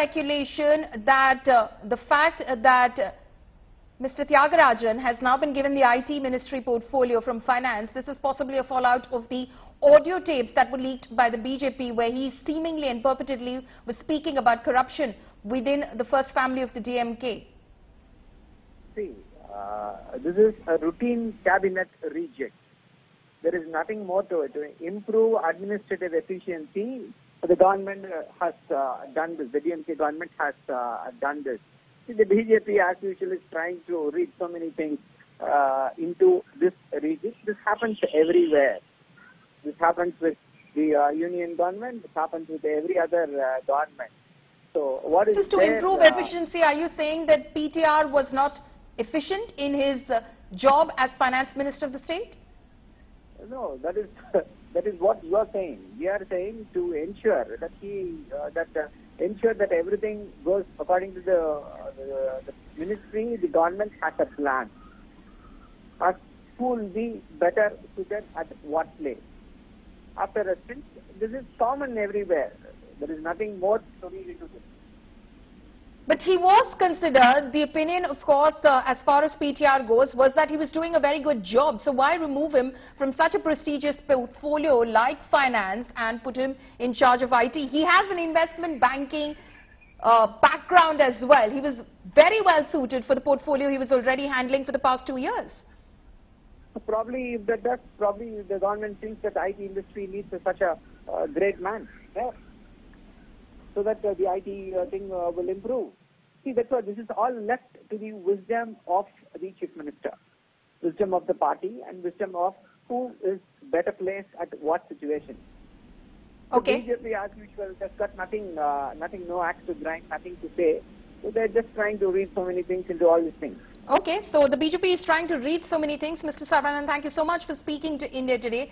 speculation that the fact that Mr. Thiagarajan has now been given the IT ministry portfolio from finance. This is possibly a fallout of the audio tapes that were leaked by the BJP, where he seemingly and purportedly was speaking about corruption within the first family of the DMK. See, this is a routine cabinet reject. There is nothing more to it. To improve administrative efficiency, the government has done this. The DMK government has done this. The BJP, as usual, is trying to read so many things into this region. This happens everywhere. This happens with the union government. This happens with every other government. So what is just to improve efficiency? Are you saying that PTR was not efficient in his job as finance minister of the state? No, that is that is what you are saying. We are saying to ensure that ensure that everything goes according to the ministry. The government has a plan. As who will be better suited at what place? After a stint, this is common everywhere. There is nothing more to read into this. But he was considered, the opinion of course as far as PTR goes, was that he was doing a very good job. So why remove him from such a prestigious portfolio like finance and put him in charge of IT? He has an investment banking background as well. He was very well suited for the portfolio he was already handling for the past 2 years. Probably if that does, probably the government thinks that the IT industry needs such a great man. Yeah. So that the IT thing will improve. See, that's why this is all left to the wisdom of the chief minister, wisdom of the party, and wisdom of who is better placed at what situation. Okay. The BJP, as usual, has got nothing, no axe to grind, nothing to say. So they're just trying to read so many things into all these things. Okay, so the BJP is trying to read so many things. Mr. Sarvanan, thank you so much for speaking to India Today.